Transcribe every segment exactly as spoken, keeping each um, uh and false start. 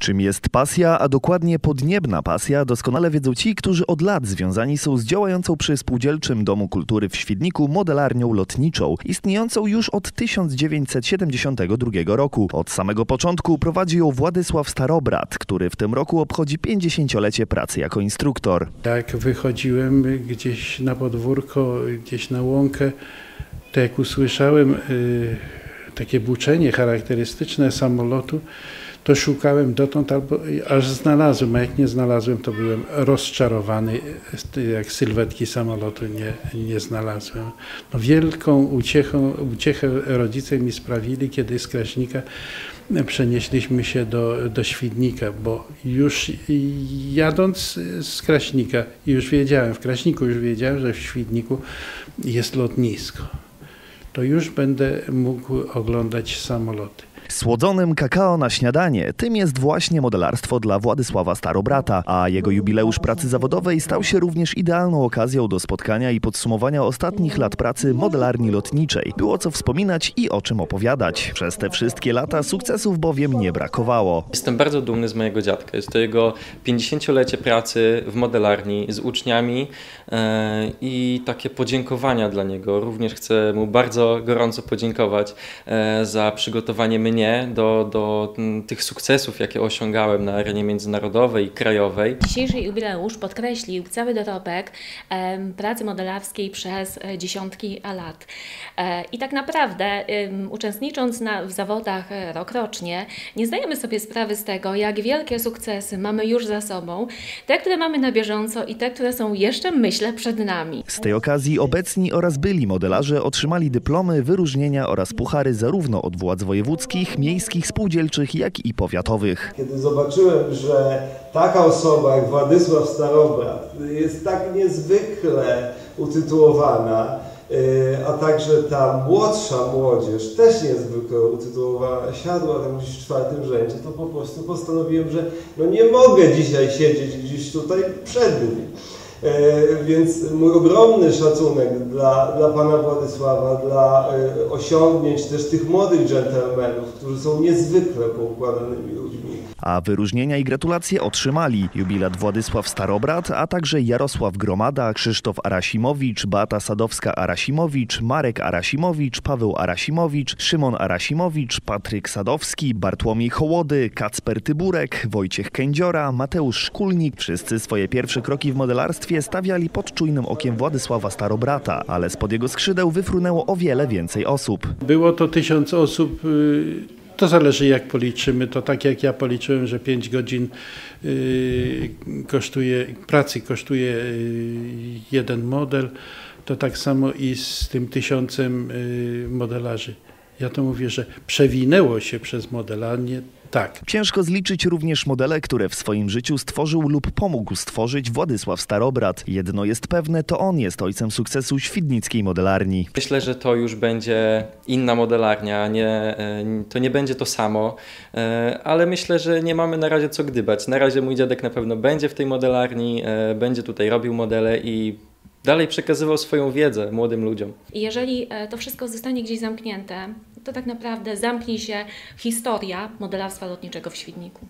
Czym jest pasja, a dokładnie podniebna pasja, doskonale wiedzą ci, którzy od lat związani są z działającą przy Spółdzielczym Domu Kultury w Świdniku modelarnią lotniczą, istniejącą już od tysiąc dziewięćset siedemdziesiątego drugiego roku. Od samego początku prowadzi ją Władysław Starobrat, który w tym roku obchodzi pięćdziesięciolecie pracy jako instruktor. Tak, wychodziłem gdzieś na podwórko, gdzieś na łąkę, to jak usłyszałem yy, takie buczenie charakterystyczne samolotu, to szukałem dotąd, albo, aż znalazłem, a jak nie znalazłem, to byłem rozczarowany, jak sylwetki samolotu nie, nie znalazłem. No, wielką uciechą, uciechę rodzice mi sprawili, kiedy z Kraśnika przenieśliśmy się do, do Świdnika, bo już jadąc z Kraśnika, już wiedziałem, w Kraśniku już wiedziałem, że w Świdniku jest lotnisko. To już będę mógł oglądać samoloty. Słodzonym kakao na śniadanie, tym jest właśnie modelarstwo dla Władysława Starobrata, a jego jubileusz pracy zawodowej stał się również idealną okazją do spotkania i podsumowania ostatnich lat pracy modelarni lotniczej. Było co wspominać i o czym opowiadać. Przez te wszystkie lata sukcesów bowiem nie brakowało. Jestem bardzo dumny z mojego dziadka. Jest to jego pięćdziesięciolecie pracy w modelarni z uczniami i takie podziękowania dla niego. Również chcę mu bardzo gorąco podziękować za przygotowanie mnie Do, do tych sukcesów, jakie osiągałem na arenie międzynarodowej i krajowej. Dzisiejszy jubileusz podkreślił cały dorobek em, pracy modelarskiej przez dziesiątki lat. E, I tak naprawdę em, uczestnicząc na, w zawodach rokrocznie, nie zdajemy sobie sprawy z tego, jak wielkie sukcesy mamy już za sobą, te, które mamy na bieżąco i te, które są jeszcze, myślę, przed nami. Z tej okazji obecni oraz byli modelarze otrzymali dyplomy, wyróżnienia oraz puchary zarówno od władz wojewódzkich, miejskich, spółdzielczych, jak i powiatowych. Kiedy zobaczyłem, że taka osoba jak Władysław Starobrat jest tak niezwykle utytułowana, a także ta młodsza młodzież też niezwykle utytułowana, siadła tam gdzieś w czwartym rzędzie, to po prostu postanowiłem, że no nie mogę dzisiaj siedzieć gdzieś tutaj przed nim. Więc mój ogromny szacunek dla, dla pana Władysława, dla osiągnięć też tych młodych dżentelmenów, którzy są niezwykle poukładanymi ludźmi. A wyróżnienia i gratulacje otrzymali jubilat Władysław Starobrat, a także Jarosław Gromada, Krzysztof Arasimowicz, Beata Sadowska Arasimowicz, Marek Arasimowicz, Paweł Arasimowicz, Szymon Arasimowicz, Patryk Sadowski, Bartłomiej Hołody, Kacper Tyburek, Wojciech Kędziora, Mateusz Szkulnik. Wszyscy swoje pierwsze kroki w modelarstwie stawiali pod czujnym okiem Władysława Starobrata, ale spod jego skrzydeł wyfrunęło o wiele więcej osób. Było to tysiąc osób, to zależy jak policzymy, to tak jak ja policzyłem, że pięć godzin kosztuje, pracy kosztuje jeden model, to tak samo i z tym tysiącem modelarzy. Ja to mówię, że przewinęło się przez modelarnię. Tak. Ciężko zliczyć również modele, które w swoim życiu stworzył lub pomógł stworzyć Władysław Starobrat. Jedno jest pewne, to on jest ojcem sukcesu świdnickiej modelarni. Myślę, że to już będzie inna modelarnia, nie, to nie będzie to samo, ale myślę, że nie mamy na razie co gdybać. Na razie mój dziadek na pewno będzie w tej modelarni, będzie tutaj robił modele i dalej przekazywał swoją wiedzę młodym ludziom. Jeżeli to wszystko zostanie gdzieś zamknięte, to tak naprawdę zamknie się historia modelarstwa lotniczego w Świdniku.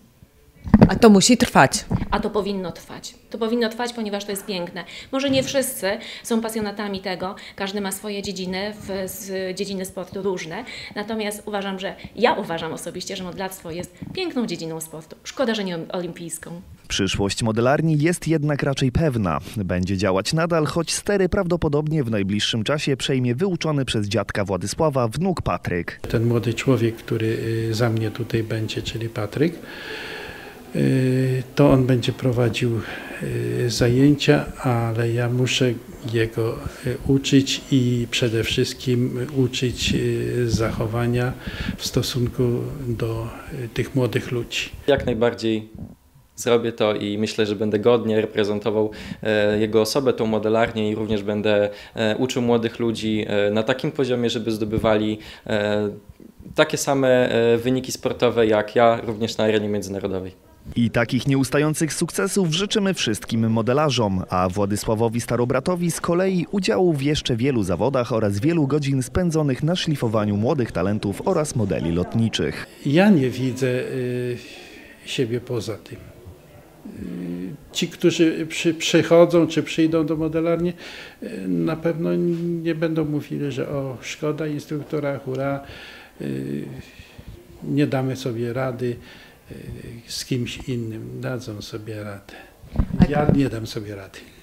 A to musi trwać. A to powinno trwać. To powinno trwać, ponieważ to jest piękne. Może nie wszyscy są pasjonatami tego, każdy ma swoje dziedziny, w, z, dziedziny sportu różne. Natomiast uważam, że ja uważam osobiście, że modelarstwo jest piękną dziedziną sportu. Szkoda, że nie olimpijską. Przyszłość modelarni jest jednak raczej pewna. Będzie działać nadal, choć stery prawdopodobnie w najbliższym czasie przejmie wyuczony przez dziadka Władysława wnuk Patryk. Ten młody człowiek, który za mnie tutaj będzie, czyli Patryk, to on będzie prowadził zajęcia, ale ja muszę jego uczyć i przede wszystkim uczyć zachowania w stosunku do tych młodych ludzi. Jak najbardziej zrobię to i myślę, że będę godnie reprezentował jego osobę, tą modelarnię i również będę uczył młodych ludzi na takim poziomie, żeby zdobywali takie same wyniki sportowe jak ja, również na arenie międzynarodowej. I takich nieustających sukcesów życzymy wszystkim modelarzom, a Władysławowi Starobratowi z kolei udziału w jeszcze wielu zawodach oraz wielu godzin spędzonych na szlifowaniu młodych talentów oraz modeli lotniczych. Ja nie widzę siebie poza tym. Ci, którzy przy, przychodzą czy przyjdą do modelarni, na pewno nie będą mówili, że o, szkoda instruktora, hura, nie damy sobie rady z kimś innym, dadzą sobie radę. Ja nie dam sobie rady.